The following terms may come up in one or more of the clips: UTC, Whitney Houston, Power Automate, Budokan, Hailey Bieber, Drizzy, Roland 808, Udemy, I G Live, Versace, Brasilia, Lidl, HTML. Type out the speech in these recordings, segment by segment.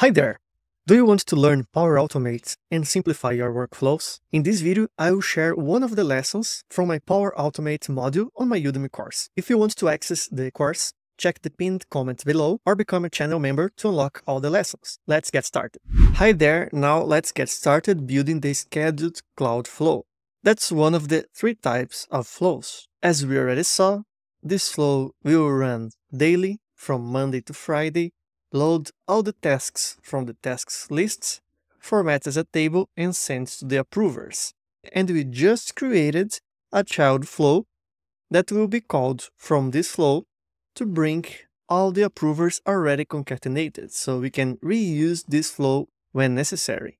Hi there! Do you want to learn Power Automate and simplify your workflows? In this video, I will share one of the lessons from my Power Automate module on my Udemy course. If you want to access the course, check the pinned comment below or become a channel member to unlock all the lessons. Let's get started. Hi there! Now let's get started building the scheduled cloud flow. That's one of the three types of flows. As we already saw, this flow will run daily from Monday to Friday, load all the tasks from the tasks lists, format as a table and send to the approvers. And we just created a child flow that will be called from this flow to bring all the approvers already concatenated, so we can reuse this flow when necessary.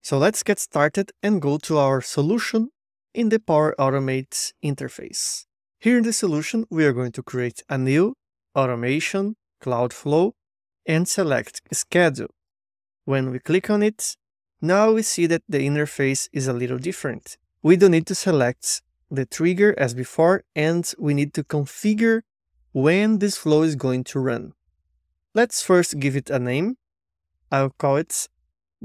So let's get started and go to our solution in the Power Automate interface. Here in the solution, we are going to create a new automation cloud flow and select Schedule. When we click on it, now we see that the interface is a little different. We don't need to select the trigger as before, and we need to configure when this flow is going to run. Let's first give it a name. I'll call it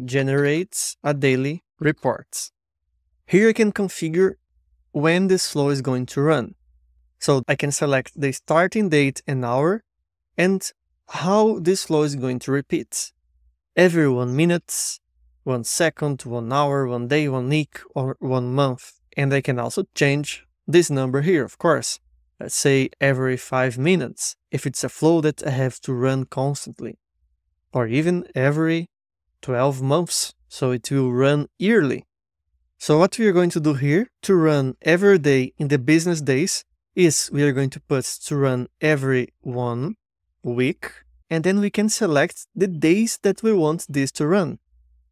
Generate a Daily Report. Here I can configure when this flow is going to run. So I can select the starting date and hour, and how this flow is going to repeat every 1 minute, 1 second, 1 hour, 1 day, 1 week, or 1 month. And I can also change this number here, of course. Let's say every 5 minutes, if it's a flow that I have to run constantly, or even every 12 months, so it will run yearly. So what we are going to do here to run every day in the business days is we are going to put to run every 1 week, and then we can select the days that we want this to run.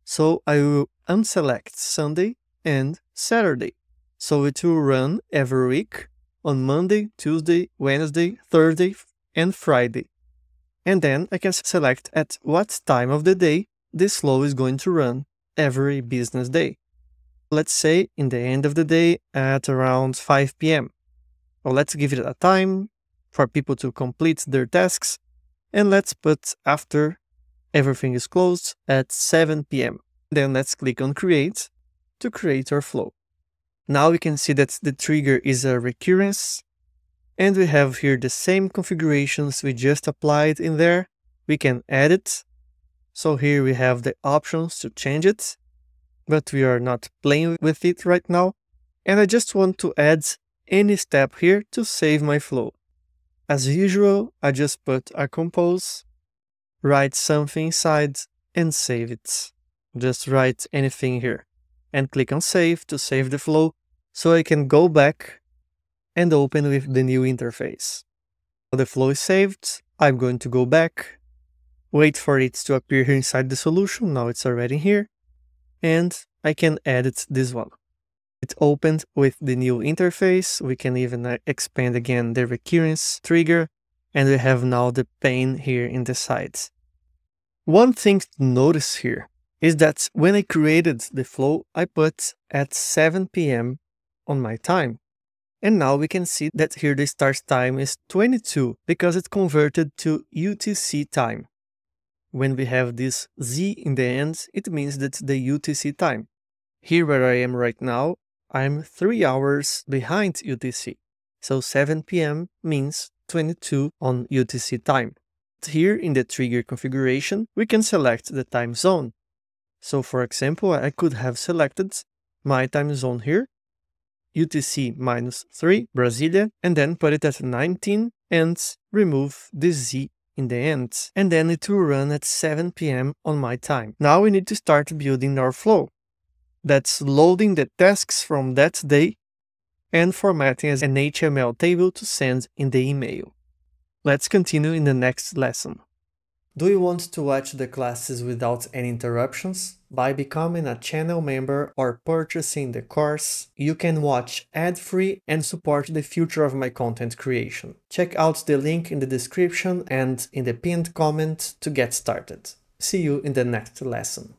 So I will unselect Sunday and Saturday. So it will run every week on Monday, Tuesday, Wednesday, Thursday, and Friday. And then I can select at what time of the day this flow is going to run every business day. Let's say in the end of the day at around 5 p.m. Well, let's give it a time for people to complete their tasks. And let's put after everything is closed at 7 p.m. Then let's click on Create to create our flow. Now we can see that the trigger is a recurrence, and we have here the same configurations we just applied in there. We can add it. So here we have the options to change it, but we are not playing with it right now. And I just want to add any step here to save my flow. As usual, I just put a compose, write something inside and save it. Just write anything here and click on save to save the flow, so I can go back and open with the new interface. The flow is saved. I'm going to go back, wait for it to appear here inside the solution. Now it's already here, and I can edit this one. It opened with the new interface. We can even expand again the recurrence trigger, and we have now the pane here in the sides. One thing to notice here is that when I created the flow, I put at 7 p.m. on my time. And now we can see that here the start time is 22 because it converted to UTC time. When we have this Z in the end, it means that the UTC time. Here where I am right now, I'm 3 hours behind UTC, so 7 p.m. means 22 on UTC time. Here in the trigger configuration, we can select the time zone. So for example, I could have selected my time zone here, UTC -3, Brasilia, and then put it at 19 and remove the Z in the end. And then it will run at 7 p.m. on my time. Now we need to start building our flow. That's loading the tasks from that day and formatting as an HTML table to send in the email. Let's continue in the next lesson. Do you want to watch the classes without any interruptions? By becoming a channel member or purchasing the course, you can watch ad-free and support the future of my content creation. Check out the link in the description and in the pinned comment to get started. See you in the next lesson.